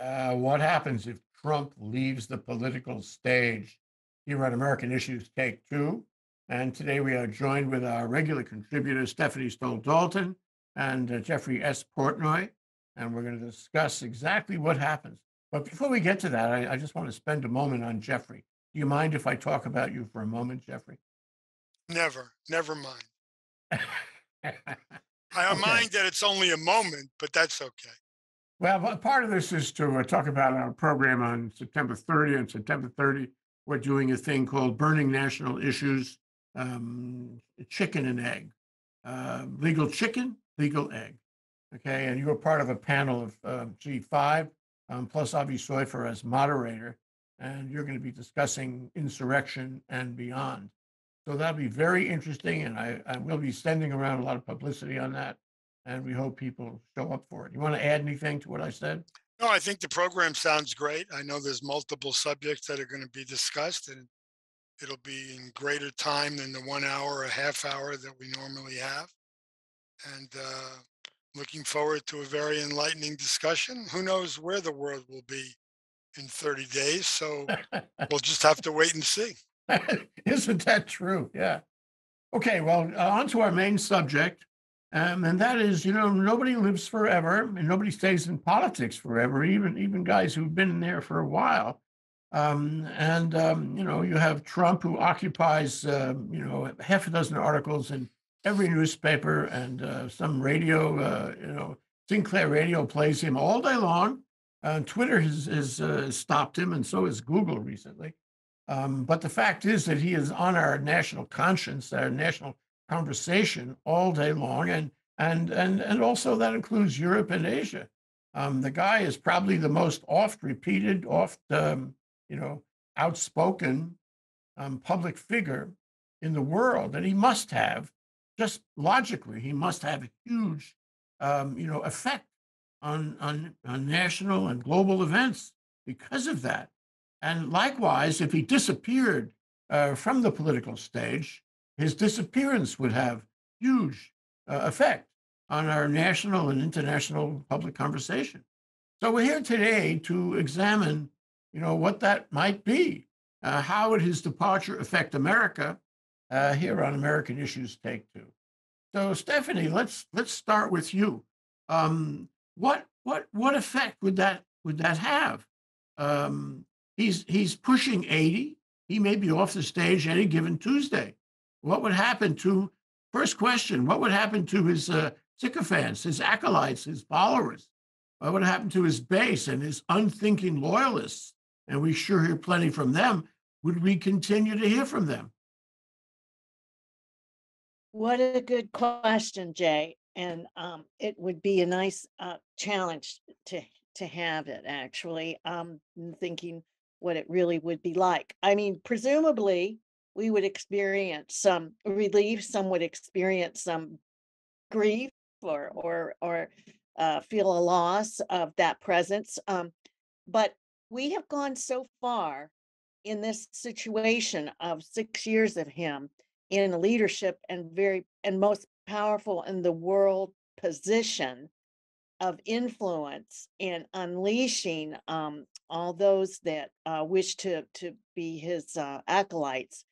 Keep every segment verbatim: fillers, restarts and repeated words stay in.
uh, what happens if Trump leaves the political stage? Here on American Issues Take Two. And today we are joined with our regular contributors, Stephanie Stoll-Dalton and uh, Jeffrey S. Portnoy. And we're going to discuss exactly what happens. But before we get to that, I, I just want to spend a moment on Jeffrey. Do you mind if I talk about you for a moment, Jeffrey? Never, never mind. I okay. mind that it's only a moment, but that's okay. Well, part of this is to uh, talk about our program on September thirtieth. On September thirtieth, we're doing a thing called Burning National Issues, um, Chicken and Egg. Uh, legal chicken, legal egg. Okay, and you were part of a panel of uh, G five, um, plus Avi Soifer as moderator, and you're going to be discussing insurrection and beyond. So that'll be very interesting, and I, I will be sending around a lot of publicity on that, and we hope people show up for it. You want to add anything to what I said? No, I think the program sounds great. I know there's multiple subjects that are going to be discussed, and it'll be in greater time than the one hour or half hour that we normally have. And uh, looking forward to a very enlightening discussion. Who knows where the world will be in thirty days, so we'll just have to wait and see. Isn't that true? Yeah. Okay, well, uh, on to our main subject. Um, and that is, you know, nobody lives forever and nobody stays in politics forever, even even guys who've been in there for a while. Um, and, um, you know, you have Trump, who occupies, uh, you know, half a dozen articles in every newspaper and uh, some radio, uh, you know, Sinclair Radio plays him all day long. Uh, Twitter has, has uh, stopped him, and so has Google recently. Um, but the fact is that he is on our national conscience, our national conversation all day long, and and and and also that includes Europe and Asia. Um, the guy is probably the most oft repeated, oft um, you know outspoken um, public figure in the world, and he must have, just logically, he must have a huge um, you know effect on, on on national and global events because of that. And likewise, if he disappeared uh, from the political stage, his disappearance would have huge uh, effect on our national and international public conversation. So we're here today to examine, you know, what that might be. Uh, how would his departure affect America? Uh, here on American Issues Take Two. So Stephanie, let's let's start with you. Um, what what what effect would that would that have? Um, he's he's pushing eighty. He may be off the stage any given Tuesday. What would happen to, first question, what would happen to his uh, sycophants, his acolytes, his followers? What would happen to his base and his unthinking loyalists? And we sure hear plenty from them. Would we continue to hear from them? What a good question, Jay. And um, it would be a nice uh, challenge to, to have it, actually, um, thinking what it really would be like. I mean, presumably, we would experience some relief, some would experience some grief or or or uh, feel a loss of that presence. Um, but we have gone so far in this situation of six years of him in leadership and very and most powerful in the world position of influence and unleashing um, all those that uh, wish to, to be his uh, acolytes,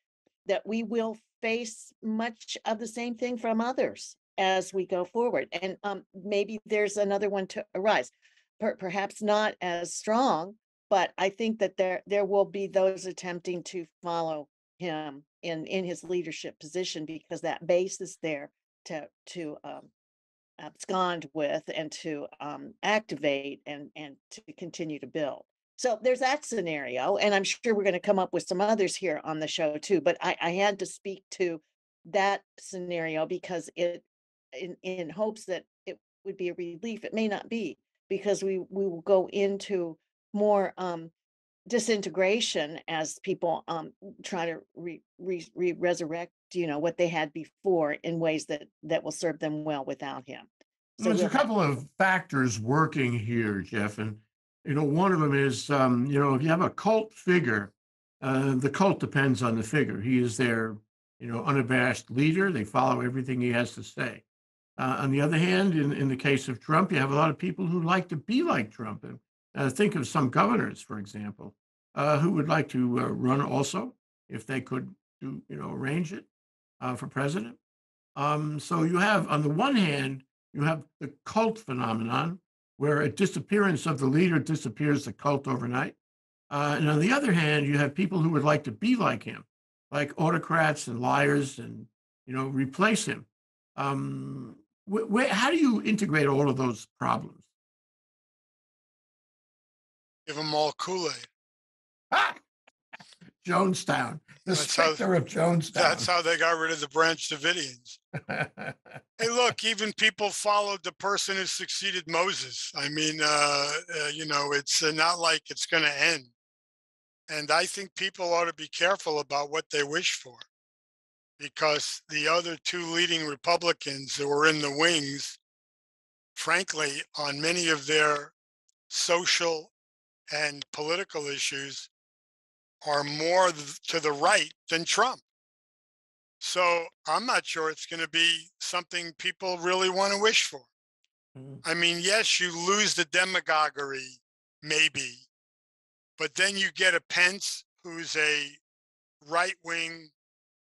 that we will face much of the same thing from others as we go forward. And um, maybe there's another one to arise, per perhaps not as strong, but I think that there there will be those attempting to follow him in, in his leadership position, because that base is there to, to um, abscond with and to um, activate and, and to continue to build. So there's that scenario, and I'm sure we're going to come up with some others here on the show too. But I, I had to speak to that scenario because it, in, in hopes that it would be a relief. It may not be, because we we will go into more um, disintegration as people um, try to re, re, re resurrect, you know, what they had before in ways that that will serve them well without him. So there's we'll a couple of factors working here, Jeff, and. You know, one of them is, um, you know, if you have a cult figure, uh, the cult depends on the figure. He is their, you know, unabashed leader. They follow everything he has to say. Uh, on the other hand, in, in the case of Trump, you have a lot of people who like to be like Trump and Uh, think of some governors, for example, uh, who would like to uh, run also, if they could do, you know, arrange it uh, for president. Um, so you have, on the one hand, you have the cult phenomenon, where a disappearance of the leader disappears the cult overnight. Uh, and on the other hand, you have people who would like to be like him, like autocrats and liars, and, you know, replace him. Um, wh- wh- how do you integrate all of those problems? Give them all Kool-Aid. Ah! Jonestown, the that's specter how, of Jonestown. That's how they got rid of the Branch Davidians. Hey, look, even people followed the person who succeeded Moses. I mean, uh, uh, you know, it's not like it's going to end. And I think people ought to be careful about what they wish for, because the other two leading Republicans who were in the wings, frankly, on many of their social and political issues, are more to the right than Trump. So I'm not sure it's going to be something people really want to wish for. I mean, yes, you lose the demagoguery, maybe, but then you get a Pence who's a right-wing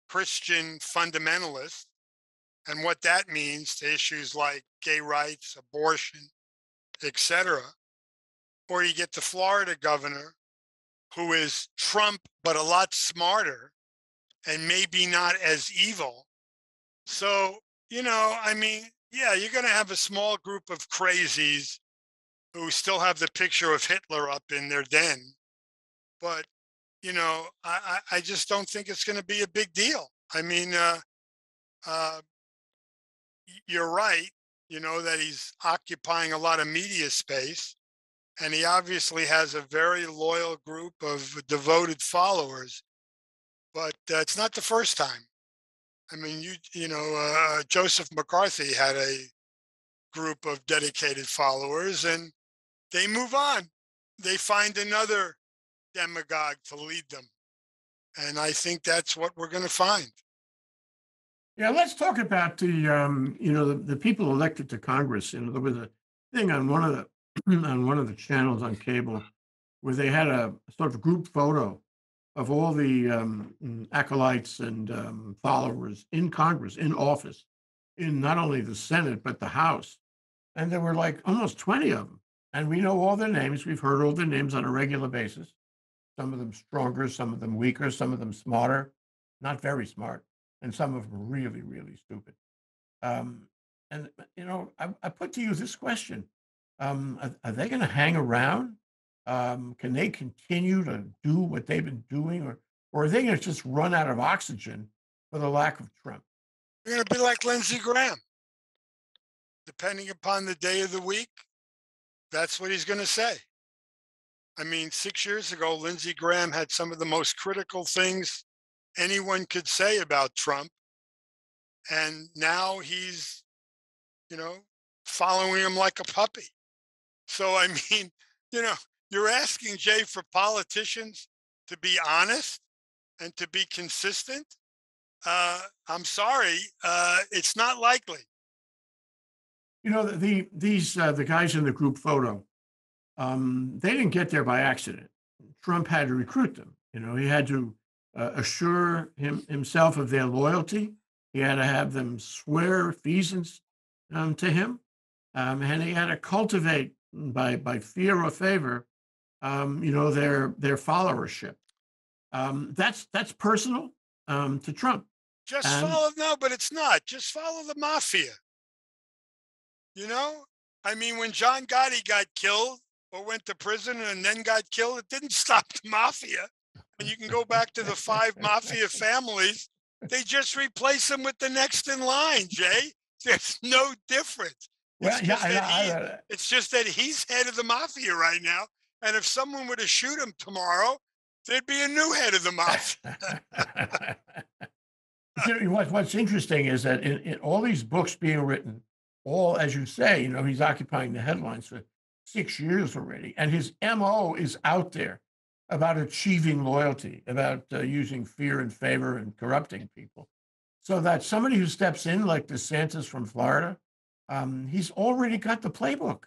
Christian fundamentalist, and what that means to issues like gay rights, abortion, et cetera. Or you get the Florida governor, who is Trump, but a lot smarter and maybe not as evil. So, you know, I mean, yeah, you're going to have a small group of crazies who still have the picture of Hitler up in their den. But, you know, I, I just don't think it's going to be a big deal. I mean, uh, uh, you're right, you know, that he's occupying a lot of media space. And he obviously has a very loyal group of devoted followers, but uh, it's not the first time. I mean, you you know, uh, Joseph McCarthy had a group of dedicated followers, and they move on. They find another demagogue to lead them. And I think that's what we're going to find. Yeah, let's talk about the, um, you know, the, the people elected to Congress. You know, there was a thing on one of the, on one of the channels on cable where they had a sort of group photo of all the um, acolytes and um, followers in Congress, in office, in not only the Senate, but the House. And there were like almost twenty of them. And we know all their names. We've heard all their names on a regular basis. Some of them stronger, some of them weaker, some of them smarter, not very smart, and some of them really, really stupid. Um, and, you know, I, I put to you this question. Um, are, are they going to hang around? Um, can they continue to do what they've been doing, or, or are they going to just run out of oxygen for the lack of Trump? They're going to be like Lindsey Graham. Depending upon the day of the week, that's what he's going to say. I mean, six years ago, Lindsey Graham had some of the most critical things anyone could say about Trump. And now he's, you know, following him like a puppy. So, I mean, you know, you're asking, Jay, for politicians to be honest and to be consistent. Uh, I'm sorry, uh, it's not likely. You know, the, the these uh, the guys in the group photo, um, they didn't get there by accident. Trump had to recruit them. You know, he had to uh, assure him, himself of their loyalty. He had to have them swear feasance um, to him, um, and he had to cultivate by by fear or favor, um, you know, their their followership. Um, that's that's personal um, to Trump. Just and, follow, no, but it's not. Just follow the mafia. You know, I mean, when John Gotti got killed or went to prison and then got killed, it didn't stop the mafia. And you can go back to the five mafia families. They just replace them with the next in line, Jay. There's no difference. It's, well, just yeah, he, I, I, it's just that he's head of the mafia right now. And if someone were to shoot him tomorrow, there'd be a new head of the mafia. You know, what, what's interesting is that in, in all these books being written, all, as you say, you know, he's occupying the headlines for six years already. And his M O is out there about achieving loyalty, about uh, using fear and favor and corrupting people. So that somebody who steps in like DeSantis from Florida, Um, he's already got the playbook.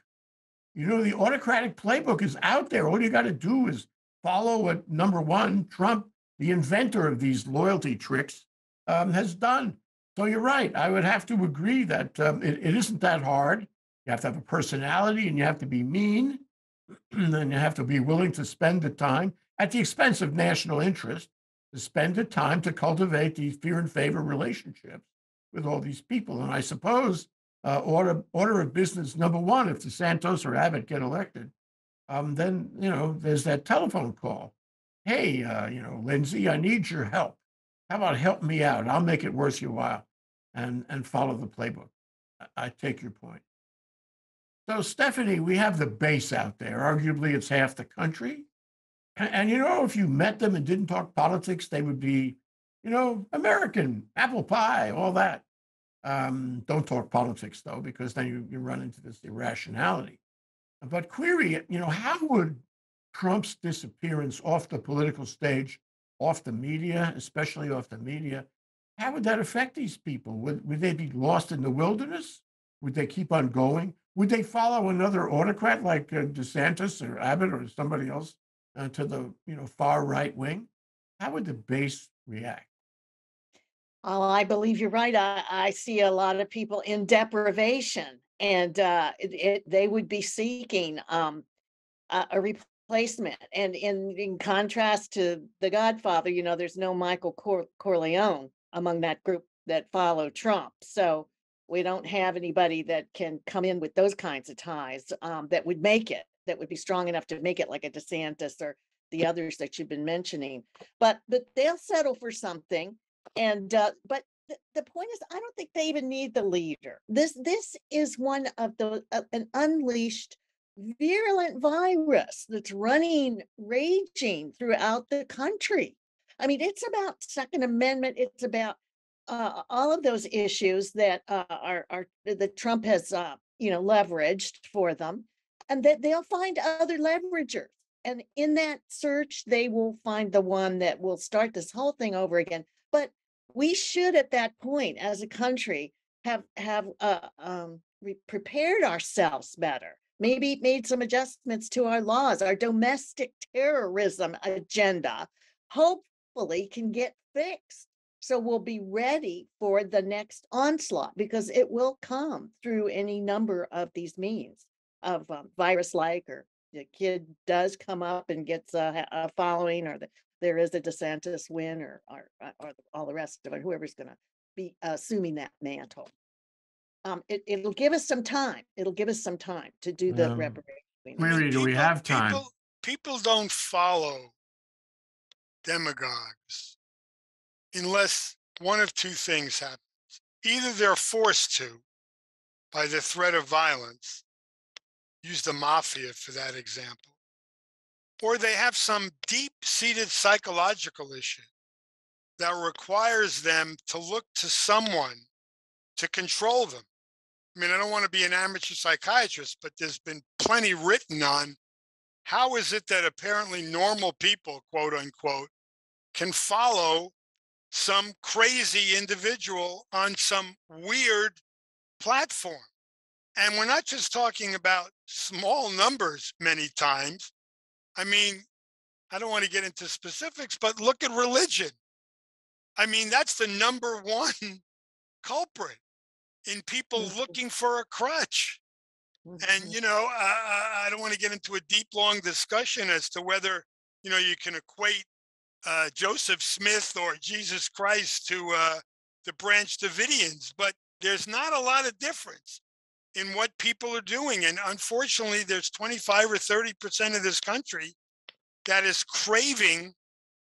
You know, the autocratic playbook is out there. All you got to do is follow what number one, Trump, the inventor of these loyalty tricks, um, has done. So you're right. I would have to agree that um, it, it isn't that hard. You have to have a personality and you have to be mean. And then you have to be willing to spend the time at the expense of national interest, to spend the time to cultivate these fear and favor relationships with all these people. And I suppose uh, order order of business number one, if DeSantis or Abbott get elected, um, then, you know, there's that telephone call. Hey, uh, you know, Lindsay, I need your help. How about help me out? I'll make it worth your while, and, and follow the playbook. I, I take your point. So, Stephanie, we have the base out there. Arguably, it's half the country. And, and, you know, if you met them and didn't talk politics, they would be, you know, American, apple pie, all that. Um, don't talk politics, though, because then you, you run into this irrationality. But query it, you know, how would Trump's disappearance off the political stage, off the media, especially off the media, how would that affect these people? Would, would they be lost in the wilderness? Would they keep on going? Would they follow another autocrat like uh, DeSantis or Abbott or somebody else uh, to the you know far right wing? How would the base react? Well, I believe you're right. I, I see a lot of people in deprivation, and uh, it, it, they would be seeking um, a, a replacement. And in, in contrast to The Godfather, you know, there's no Michael Cor- Corleone among that group that follow Trump. So we don't have anybody that can come in with those kinds of ties um, that would make it, that would be strong enough to make it, like a DeSantis or the others that you've been mentioning. But but they'll settle for something. And uh, but th- the point is, I don't think they even need the leader. This this is one of the uh, an unleashed, virulent virus that's running, raging throughout the country. I mean, it's about Second Amendment. It's about Uh, all of those issues that uh, are, are that Trump has, uh, you know, leveraged for them, and that they'll find other leveragers. And in that search, they will find the one that will start this whole thing over again. But we should, at that point, as a country, have have uh, um, prepared ourselves better. Maybe made some adjustments to our laws, our domestic terrorism agenda. Hopefully, can get fixed. So we'll be ready for the next onslaught, because it will come through any number of these means of um, virus-like, or the kid does come up and gets a, a following, or the, there is a DeSantis win, or, or, or all the rest of it, whoever's going to be assuming that mantle. Um, it, it'll give us some time. It'll give us some time to do the um, reparation. Really, do we have time? People, people don't follow demagogues unless one of two things happens. Either they're forced to, by the threat of violence, use the mafia for that example, or they have some deep-seated psychological issue that requires them to look to someone to control them. I mean, I don't want to be an amateur psychiatrist, but there's been plenty written on how is it that apparently normal people, quote unquote, can follow some crazy individual on some weird platform. And we're not just talking about small numbers many times. I mean, I don't want to get into specifics, but look at religion. I mean, that's the number one culprit in people looking for a crutch. And, you know, I, I don't want to get into a deep, long discussion as to whether, you know, you can equate Uh, Joseph Smith or Jesus Christ to uh, the Branch Davidians, but there's not a lot of difference in what people are doing. And unfortunately, there's twenty-five or thirty percent of this country that is craving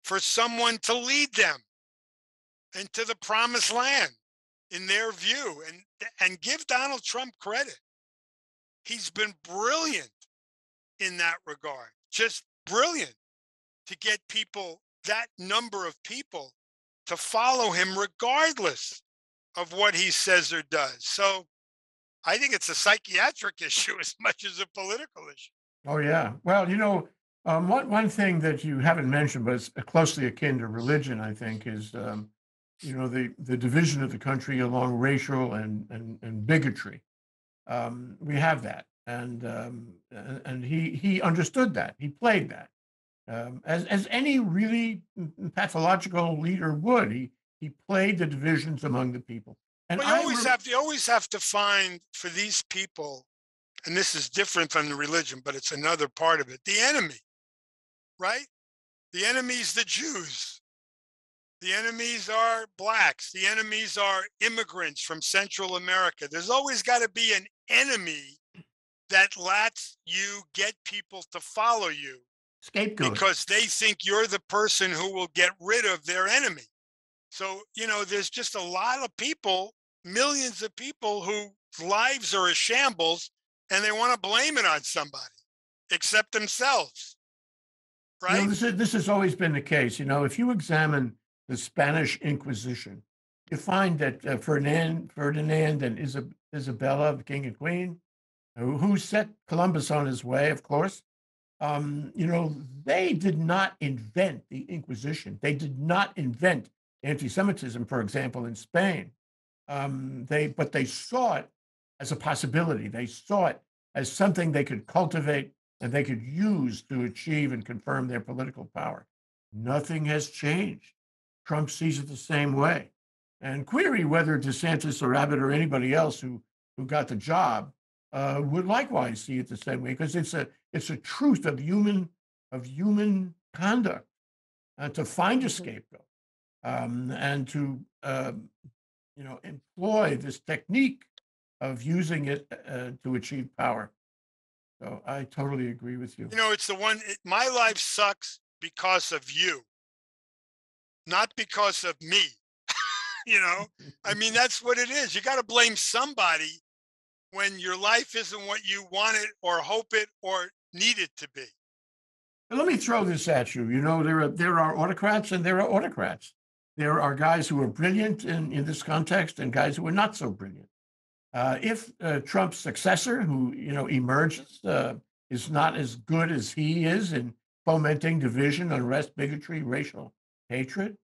for someone to lead them into the promised land, in their view. And, and give Donald Trump credit. He's been brilliant in that regard, just brilliant to get people, that number of people, to follow him regardless of what he says or does. So I think it's a psychiatric issue as much as a political issue. Oh, yeah. Well, you know, um, one, one thing that you haven't mentioned, but it's closely akin to religion, I think, is, um, you know, the, the division of the country along racial and, and, and bigotry. Um, we have that. And um, and he he understood that. He played that, um, as as any really pathological leader would. He he played the divisions among the people. And well, you I always re- have you always have to find for these people, and this is different from the religion, but it's another part of it. The enemy, right? The enemies, the Jews. The enemies are blacks. The enemies are immigrants from Central America. There's always got to be an enemy that lets you get people to follow you. Scapegoat. Because they think you're the person who will get rid of their enemy. So, you know, there's just a lot of people, millions of people whose lives are a shambles, and they want to blame it on somebody except themselves. Right? You know, this is, this has always been the case. You know, if you examine the Spanish Inquisition, you find that uh, Ferdinand, Ferdinand and Isab- Isabella, the king and queen, who, who set Columbus on his way, of course, um, you know, they did not invent the Inquisition. They did not invent anti-Semitism, for example, in Spain. Um, they, but they saw it as a possibility. They saw it as something they could cultivate and they could use to achieve and confirm their political power. Nothing has changed. Trump sees it the same way. And query whether DeSantis or Abbott or anybody else who, who got the job uh, would likewise see it the same way, because it's a it's a truth of human of human conduct uh, to find a scapegoat um, and to um, you know employ this technique of using it uh, to achieve power. So I totally agree with you. You know, it's the one. It, my life sucks because of you. Not because of me, you know? I mean, that's what it is. You got to blame somebody when your life isn't what you want it or hope it or need it to be. Let me throw this at you. You know, there are there are autocrats and there are autocrats. There are guys who are brilliant in, in this context and guys who are not so brilliant. Uh, if uh, Trump's successor, who, you know, emerges, uh, is not as good as he is in fomenting division, unrest, bigotry, racial hatred,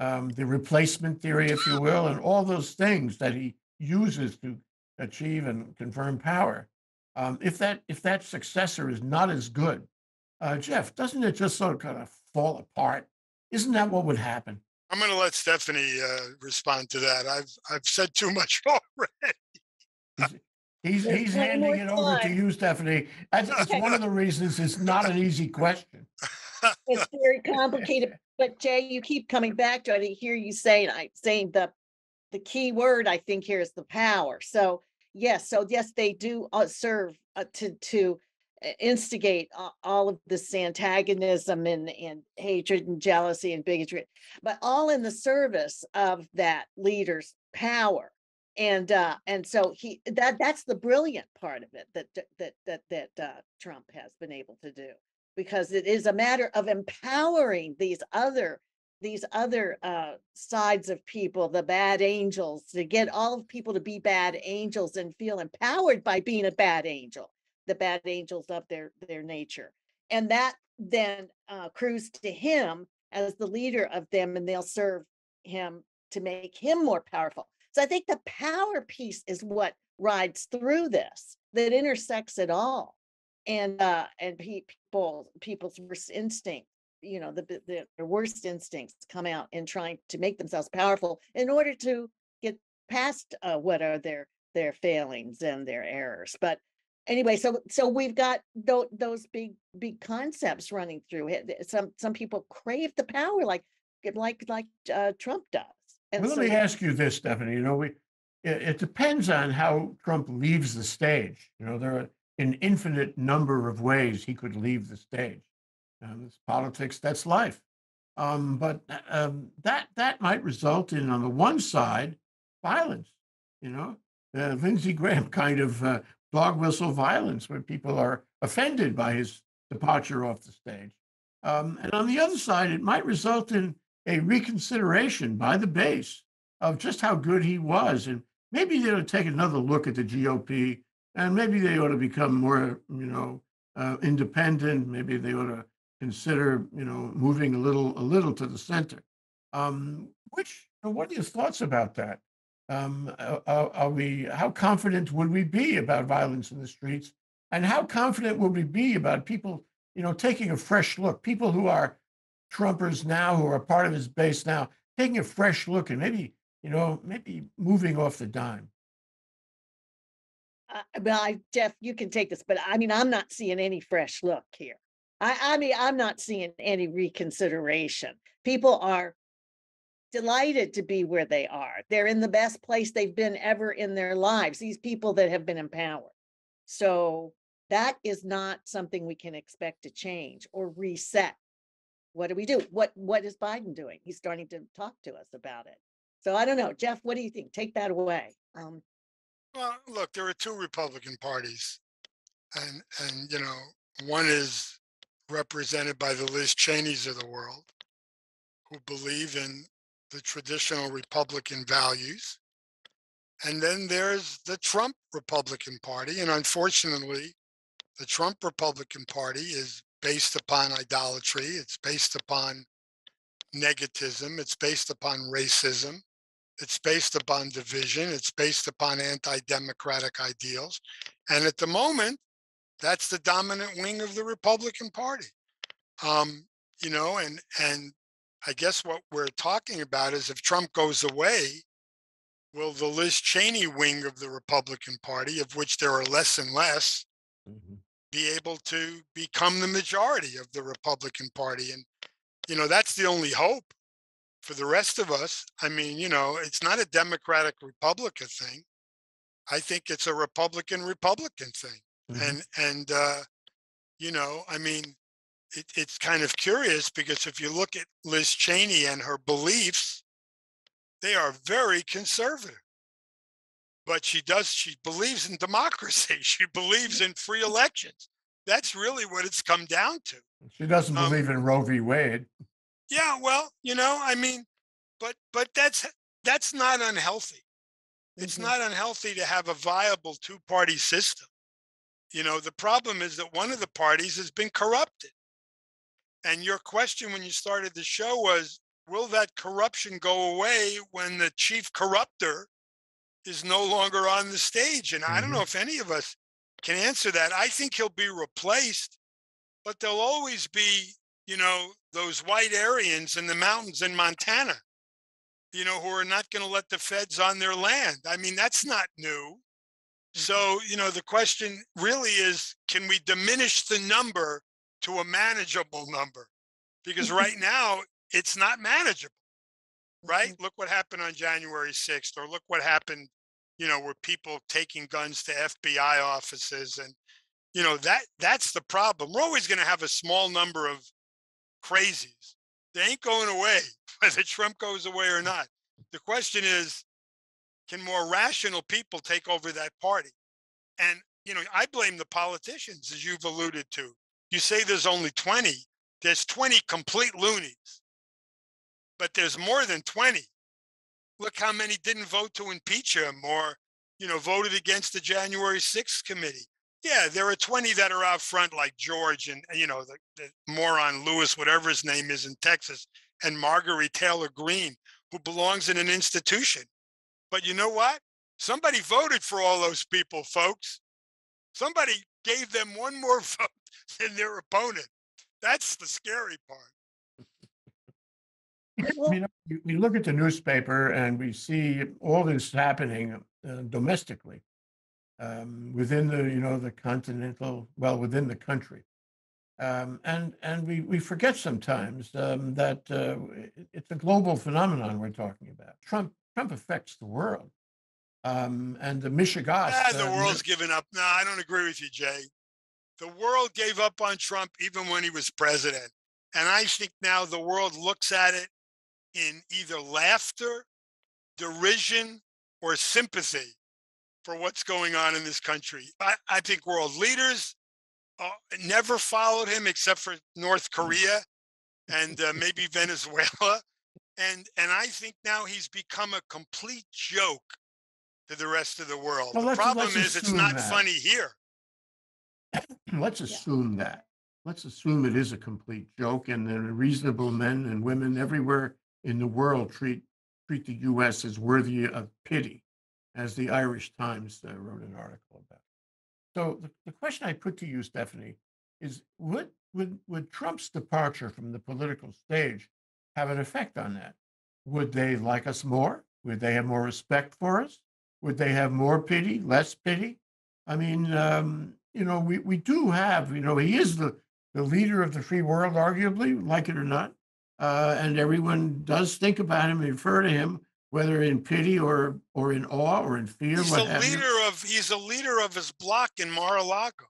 um, the replacement theory, if you will, and all those things that he uses to achieve and confirm power. Um, if that if that successor is not as good, uh, Jeff, doesn't it just sort of kind of fall apart? Isn't that what would happen? I'm going to let Stephanie uh, respond to that. I've I've said too much already. he's he's, he's handing it over to you, Stephanie. That's okay. One of the reasons it's not an easy question. It's very complicated. But Jay, you keep coming back to it. I hear you saying, I saying the, the key word I think here is the power. So yes, so yes, they do serve to to instigate all of this antagonism and and hatred and jealousy and bigotry, but all in the service of that leader's power. And uh, and so he that that's the brilliant part of it that that that that uh, Trump has been able to do. Because it is a matter of empowering these other these other uh, sides of people, the bad angels, to get all of people to be bad angels and feel empowered by being a bad angel, the bad angels of their their nature. And that then uh, accrues to him as the leader of them, and they'll serve him to make him more powerful. So I think the power piece is what rides through this, that intersects it all. And uh, and pe- people people's worst instinct, you know, the, the the worst instincts come out in trying to make themselves powerful in order to get past uh, what are their their failings and their errors. But anyway, so so we've got th- those big big concepts running through it. Some some people crave the power, like like like uh, Trump does. And well, so- let me ask you this, Stephanie. You know, we it, it depends on how Trump leaves the stage. You know, there are an infinite number of ways he could leave the stage. Um, it's politics, that's life. Um, but um, that that might result in, on the one side, violence, you know, uh, Lindsey Graham kind of uh, dog whistle violence where people are offended by his departure off the stage. Um, and on the other side, it might result in a reconsideration by the base of just how good he was. And maybe they'll take another look at the G O P. And maybe they ought to become more, you know, uh, independent. Maybe they ought to consider, you know, moving a little, a little to the center. Um, which, what are your thoughts about that? Um, are, are we? How confident would we be about violence in the streets And how confident will we be about people, you know, taking a fresh look, people who are Trumpers now, who are part of his base now, taking a fresh look and maybe, you know, maybe moving off the dime? Uh, well, I, Jeff, you can take this, but I mean, I'm not seeing any fresh look here. I, I mean, I'm not seeing any reconsideration. People are delighted to be where they are. They're in the best place they've been ever in their lives, these people that have been empowered. So that is not something we can expect to change or reset. What do we do? What What is Biden doing? He's starting to talk to us about it. So I don't know. Jeff, what do you think? Take that away. Um, well, look, there are two Republican parties. And, and you know, one is represented by the Liz Cheneys of the world, who believe in the traditional Republican values. And then there's the Trump Republican Party. And unfortunately, the Trump Republican Party is based upon idolatry. It's based upon negativism. It's based upon racism. It's based upon division. It's based upon anti-democratic ideals. And at the moment, that's the dominant wing of the Republican Party. Um, you know, and, and I guess what we're talking about is, if Trump goes away, will the Liz Cheney wing of the Republican Party, of which there are less and less, mm-hmm. be able to become the majority of the Republican Party? And, you know, that's the only hope for the rest of us. I mean, you know, it's not a Democratic-Republican thing. I think it's a Republican-Republican thing. Mm-hmm. And, and uh, you know, I mean, it, it's kind of curious, because if you look at Liz Cheney and her beliefs, they are very conservative. But she does, she believes in democracy. She believes in free elections. That's really what it's come down to. She doesn't um, believe in Roe v. Wade. Yeah, well, you know, I mean, but but that's that's not unhealthy. It's mm-hmm. not unhealthy to have a viable two-party system. You know, the problem is that one of the parties has been corrupted. And your question when you started the show was, will that corruption go away when the chief corruptor is no longer on the stage? And I don't know if any of us can answer that. I think he'll be replaced, but there'll always be, you know, those white Aryans in the mountains in Montana, you know, who are not going to let the feds on their land. I mean, that's not new. So, you know, the question really is, can we diminish the number to a manageable number? Because right now, it's not manageable, right? Mm-hmm. Look what happened on January sixth, or look what happened, you know, where people taking guns to F B I offices. And, you know, that that's the problem. We're always going to have a small number of crazies. They ain't going away, whether Trump goes away or not. The question is, can more rational people take over that party? And, you know, I blame the politicians, as you've alluded to. You say there's only twenty. There's twenty complete loonies. But there's more than twenty. Look how many didn't vote to impeach him, or, you know, voted against the January sixth committee. Yeah, there are twenty that are out front, like George and, you know, the, the moron Lewis, whatever his name is, in Texas, and Marjorie Taylor Greene, who belongs in an institution. But you know what? Somebody voted for all those people, folks. Somebody gave them one more vote than their opponent. That's the scary part. You know, we look at the newspaper and we see all this happening uh, domestically, um, within the, you know, the continental, well, within the country. Um, and and we, we forget sometimes um, that uh, it's a global phenomenon we're talking about. Trump Trump affects the world. Um, and the Michigas. Ah, the uh, world's given up. No, I don't agree with you, Jay. The world gave up on Trump even when he was president. And I think now the world looks at it in either laughter, derision, or sympathy for what's going on in this country. I, I think world leaders uh, never followed him, except for North Korea and uh, maybe Venezuela. And, and I think now he's become a complete joke to the rest of the world. Well, the problem is it's not that. funny here. Let's assume yeah. that. Let's assume it is a complete joke, and that reasonable men and women everywhere in the world treat treat the U S as worthy of pity, as the Irish Times uh, wrote an article about. So the, the question I put to you, Stephanie, is would, would would Trump's departure from the political stage have an effect on that? Would they like us more? Would they have more respect for us? Would they have more pity, less pity? I mean, um, you know, we, we do have, you know, he is the, the leader of the free world, arguably, like it or not. Uh, and everyone does think about him, refer to him, whether in pity or or in awe or in fear. He's, what a leader of, he's a leader of his block in Mar-a-Lago.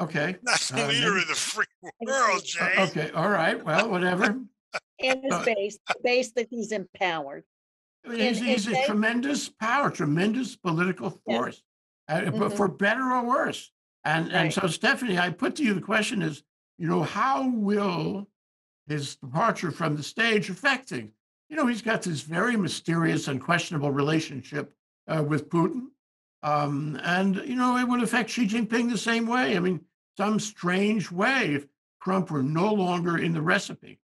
Okay. Not the uh, leader maybe. Of the free world, Jay. Okay. All right. Well, whatever. And his base, the base that he's empowered. I mean, in, he's, in he's a tremendous power, tremendous political force, yeah. uh, mm-hmm. for better or worse. And right. and so, Stephanie, I put to you the question is, you know, how will his departure from the stage affect things? You know, he's got this very mysterious and questionable relationship uh, with Putin. Um, and, you know, it would affect Xi Jinping the same way. I mean, some strange way if Trump were no longer in the recipe.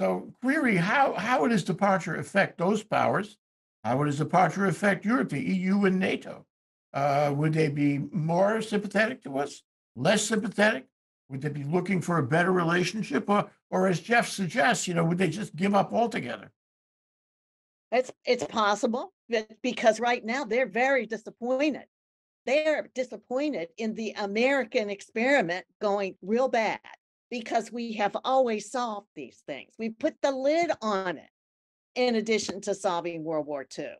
So query, how, how would his departure affect those powers? How would his departure affect Europe, the E U and NATO? Uh, would they be more sympathetic to us, less sympathetic? Would they be looking for a better relationship? Or, or as Jeff suggests, you know, would they just give up altogether? It's, it's possible that because right now they're very disappointed. They're disappointed in the American experiment going real bad because we have always solved these things. We put the lid on it in addition to solving World War Two.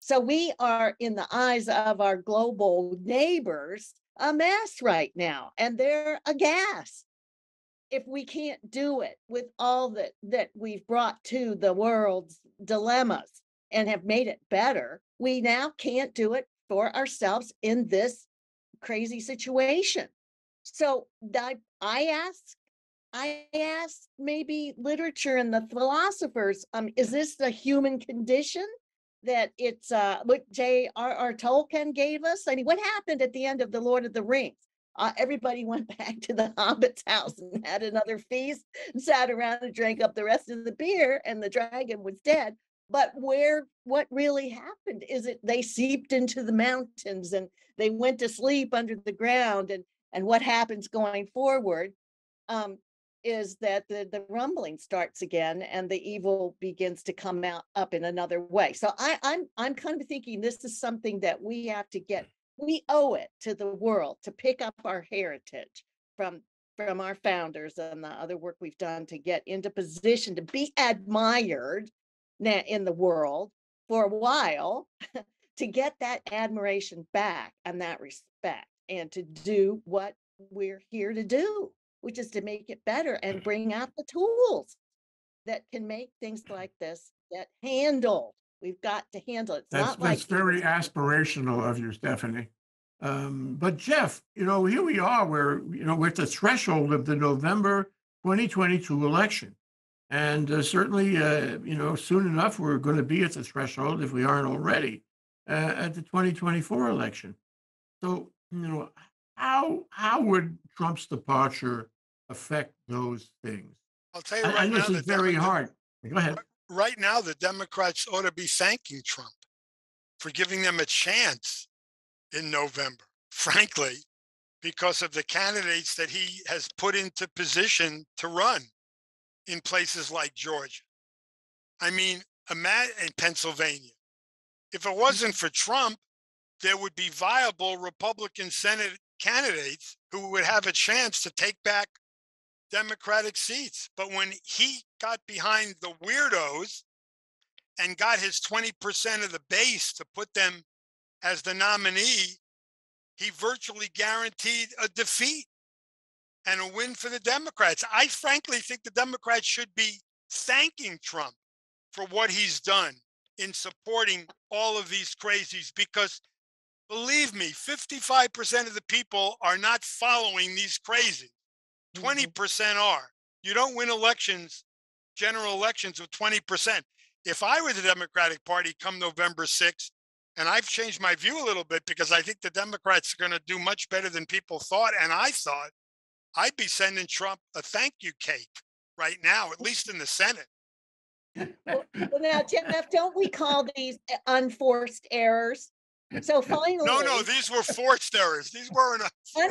So we are, in the eyes of our global neighbors, a mess right now, and they're aghast. If we can't do it with all that, that we've brought to the world's dilemmas and have made it better, we now can't do it for ourselves in this crazy situation. So I, I ask, I ask maybe literature and the philosophers, um, is this the human condition that it's uh, what J R R Tolkien gave us? I mean, what happened at the end of The Lord of the Rings? Uh, everybody went back to the Hobbit's house and had another feast and sat around and drank up the rest of the beer, and the dragon was dead. But where, what really happened is it they seeped into the mountains and they went to sleep under the ground. And, and what happens going forward um, is that the, the rumbling starts again and the evil begins to come out up in another way. So I, I'm, I'm kind of thinking this is something that we have to get. We owe it to the world to pick up our heritage from, from our founders and the other work we've done to get into position to be admired in the world for a while, to get that admiration back and that respect, and to do what we're here to do, which is to make it better and bring out the tools that can make things like this get handled. We've got to handle it. It's that's not like that's very aspirational of you, Stephanie. Um, but Jeff, you know, here we are. We're you know we're at the threshold of the November twenty twenty-two election, and uh, certainly uh, you know soon enough we're going to be at the threshold, if we aren't already, uh, at the twenty twenty-four election. So you know how how would Trump's departure affect those things? I'll tell you right I, now, this is very hard. Go ahead. Right now, the Democrats ought to be thanking Trump for giving them a chance in November, frankly, because of the candidates that he has put into position to run in places like Georgia. I mean, in Pennsylvania. If it wasn't for Trump, there would be viable Republican Senate candidates who would have a chance to take back Democratic seats. But when he got behind the weirdos and got his twenty percent of the base to put them as the nominee, he virtually guaranteed a defeat and a win for the Democrats. I frankly think the Democrats should be thanking Trump for what he's done in supporting all of these crazies, because believe me, fifty-five percent of the people are not following these crazies. twenty percent are. You don't win elections, general elections, with twenty percent. If I were the Democratic Party come November sixth, and I've changed my view a little bit because I think the Democrats are going to do much better than people thought, and I thought, I'd be sending Trump a thank you cake right now, at least in the Senate. Well, now, Jeff, don't we call these unforced errors? So finally, no, no, these were forced errors. These weren't. Of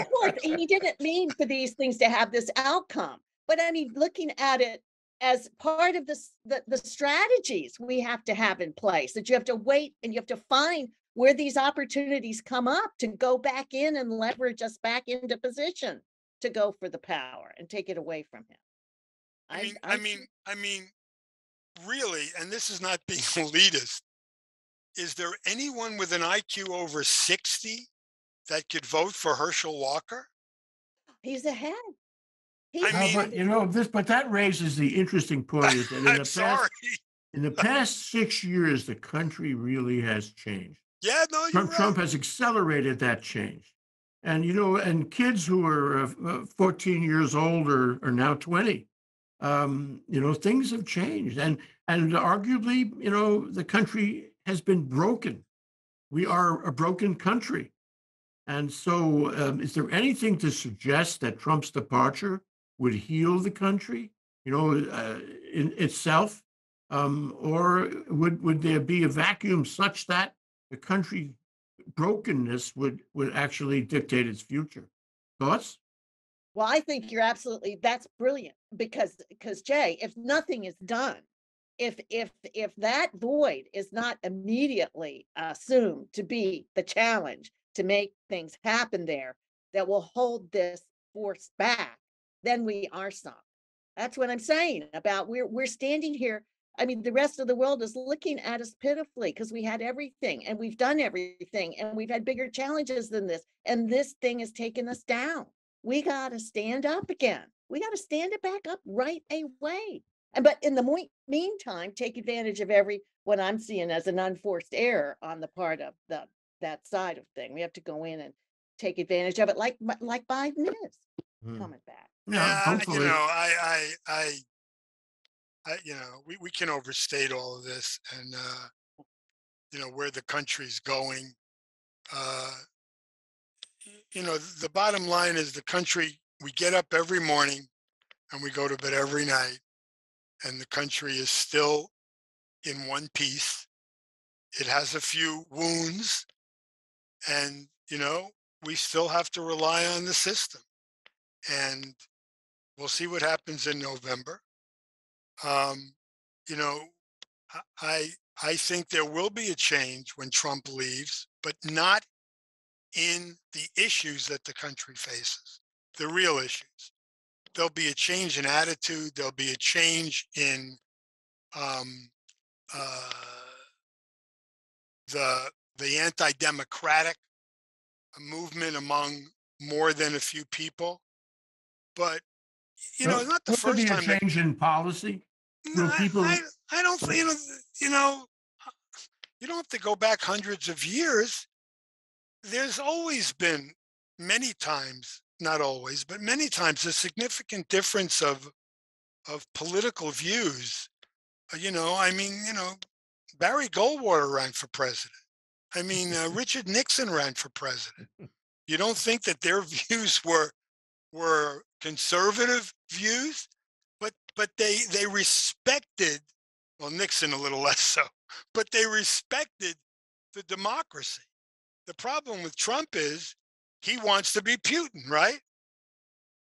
course, and he didn't mean for these things to have this outcome. But I mean, looking at it as part of this, the, the strategies we have to have in place, that you have to wait and you have to find where these opportunities come up to go back in and leverage us back into position to go for the power and take it away from him. I mean, I, I, I mean, I mean, really, and this is not being elitist. Is there anyone with an I Q over sixty that could vote for Herschel Walker? He's ahead. He's I mean, but, you know, this, but that raises the interesting point. Is that in, I'm the past, sorry. in the past six years, the country really has changed. Yeah, no, you're Trump, right. Trump has accelerated that change. And, you know, and kids who are uh, fourteen years old are, are now twenty. Um, you know, things have changed. And, and arguably, you know, the country has been broken. We are a broken country. And so um, is there anything to suggest that Trump's departure would heal the country, you know, uh, in itself? Um, or would, would there be a vacuum such that the country brokenness would, would actually dictate its future? Thoughts? Well, I think you're absolutely, that's brilliant, because, because Jay, if nothing is done, If if if that void is not immediately assumed to be the challenge to make things happen there that will hold this force back, then we are sunk. That's what I'm saying about we're we're standing here. I mean, the rest of the world is looking at us pitifully because we had everything and we've done everything and we've had bigger challenges than this. And this thing has taken us down. We got to stand up again. We got to stand it back up right away. But in the mo- meantime, take advantage of every, what I'm seeing as an unforced error on the part of the that side of thing. We have to go in and take advantage of it, like like Biden is mm. coming back. Yeah, uh, you know, I, I, I, I, you know, we, we can overstate all of this, and uh, you know where the country's going. Uh, you know, the bottom line is the country. We get up every morning, and we go to bed every night. And the country is still in one piece. It has a few wounds, and you know we still have to rely on the system. And we'll see what happens in November. Um, you know, I I think there will be a change when Trump leaves, but not in the issues that the country faces, the real issues. There'll be a change in attitude. There'll be a change in um, uh, the the anti-democratic movement among more than a few people. But you know, not the first time. There'll be a change in policy. No, people... I, I, I don't. You know, you know, you don't have to go back hundreds of years. There's always been many times. Not always, but many times, a significant difference of of political views. You know, I mean, you know, Barry Goldwater ran for president. I mean, uh, Richard Nixon ran for president. You don't think that their views were were conservative views, but but they they respected, well, Nixon a little less so, but they respected the democracy. The problem with Trump is, he wants to be Putin, right?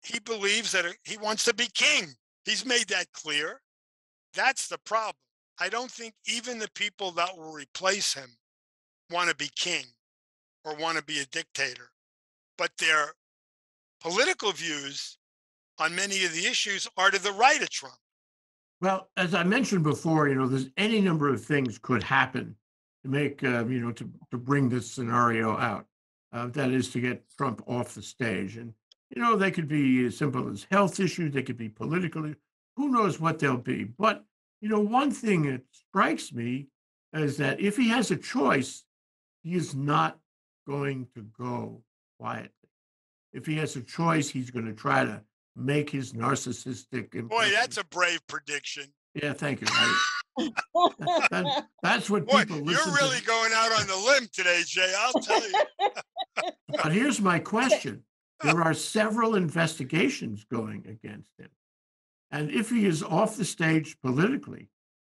He believes that he wants to be king. He's made that clear. That's the problem. I don't think even the people that will replace him want to be king or want to be a dictator. But their political views on many of the issues are to the right of Trump. Well, as I mentioned before, you know, there's any number of things could happen to make, uh, you know, to, to bring this scenario out. Uh, that is to get Trump off the stage. And, you know, they could be as simple as health issues. They could be political. Who knows what they'll be. But, you know, one thing that strikes me is that if he has a choice, he is not going to go quietly. If he has a choice, he's going to try to make his narcissistic impression. Boy, that's a brave prediction. Yeah, thank you. I, that, that's what Boy, people listen to. You're really to. going out on the limb today, Jay, I'll tell you. But here's my question. There are several investigations going against him. And if he is off the stage politically,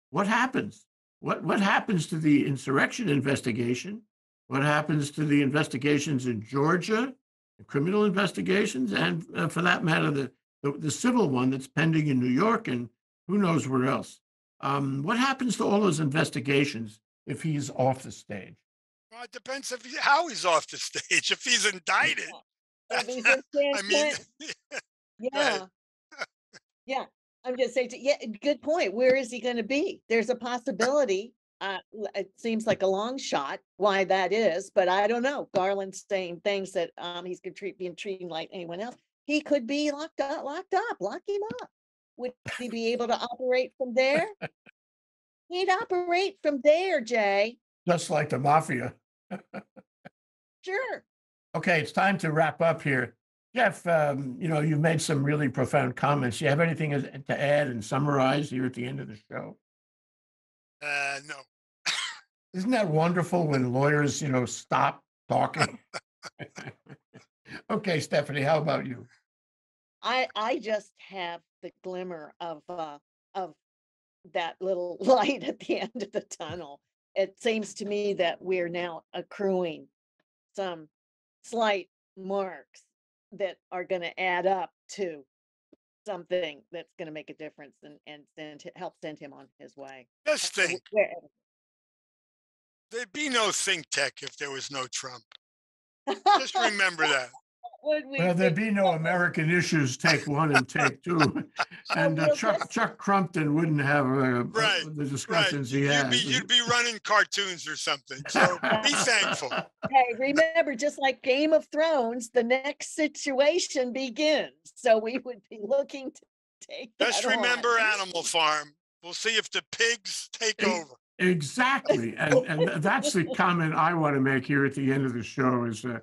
what happens? What what happens to the insurrection investigation? What happens to the investigations in Georgia, the criminal investigations, and uh, for that matter, the, the, the civil one that's pending in New York and who knows where else? Um, what happens to all those investigations if he's off the stage? Well, it depends if he, how he's off the stage. If he's indicted, yeah. If he's not, I mean, yeah, yeah. I'm just saying, yeah, good point. Where is he going to be? There's a possibility. Uh, it seems like a long shot why that is, but I don't know. Garland's saying things that um, he's going to treat being treated like anyone else. He could be locked up, locked up, lock him up. Would he be able to operate from there? He'd operate from there, Jay. Just like the mafia. Sure. Okay, it's time to wrap up here. Jeff, um, you know, you've made some really profound comments. Do you have anything to add and summarize here at the end of the show? Uh, no. Isn't that wonderful when lawyers, you know, stop talking? Okay, Stephanie, how about you? I I just have the glimmer of uh, of that little light at the end of the tunnel. It seems to me that we're now accruing some slight marks that are going to add up to something that's going to make a difference and, and send, help send him on his way. Just think, there'd be no ThinkTech if there was no Trump. Just remember that. Would we well, there'd be no American Issues Take One and Take Two. And uh, Chuck, Chuck Crumpton wouldn't have uh, right, the discussions right. he had. You'd be, you'd be running cartoons or something. So be thankful. Hey, remember, just like Game of Thrones, the next situation begins. So we would be looking to take Just that remember on. Animal Farm. We'll see if the pigs take over. Exactly. And, and that's the comment I want to make here at the end of the show is uh,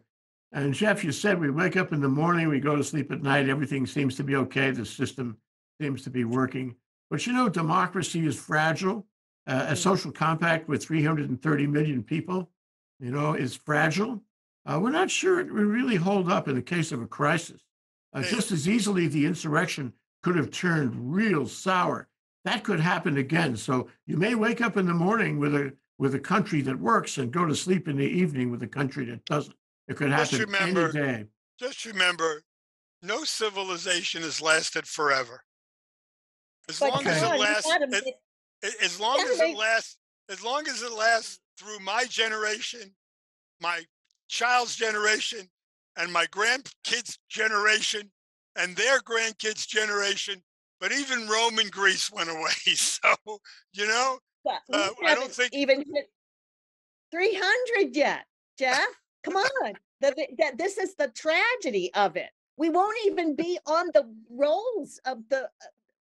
and Jeff, you said we wake up in the morning, we go to sleep at night, everything seems to be okay, the system seems to be working. But you know, democracy is fragile. Uh, a social compact with three hundred thirty million people, you know, is fragile. Uh, we're not sure it would really hold up in the case of a crisis. Uh, just as easily, the insurrection could have turned real sour. That could happen again. So you may wake up in the morning with a, with a country that works and go to sleep in the evening with a country that doesn't. It could happen just remember, any day. Just remember, no civilization has lasted forever. As but long God, as it lasts, it, it, as long as it lasts, as long as it lasts through my generation, my child's generation, and my grandkids' generation, and their grandkids' generation. But even Rome and Greece went away. So you know, uh, I don't think even hit three hundred yet, Jeff. Come on, the, the, this is the tragedy of it. We won't even be on the rolls of the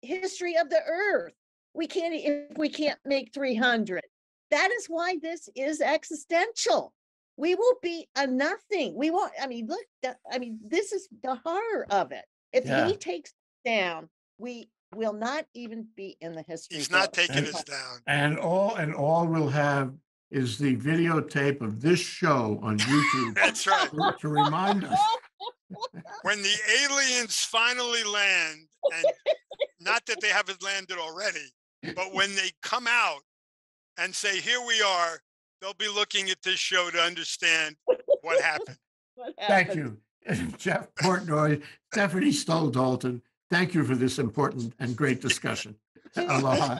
history of the earth. We can't, if we can't make three hundred. That is why this is existential. We will be a nothing. We won't, I mean, look, the, I mean, this is the horror of it. If yeah. he takes down, we will not even be in the history. He's not taking us down. And all, and all will have is the videotape of this show on YouTube. That's right. To, to remind us. When the aliens finally land, and not that they haven't landed already, but when they come out and say, here we are, they'll be looking at this show to understand what happened. What happened? Thank you, Jeff Portnoy, Stephanie Stoll-Dalton. Thank you for this important and great discussion. Aloha.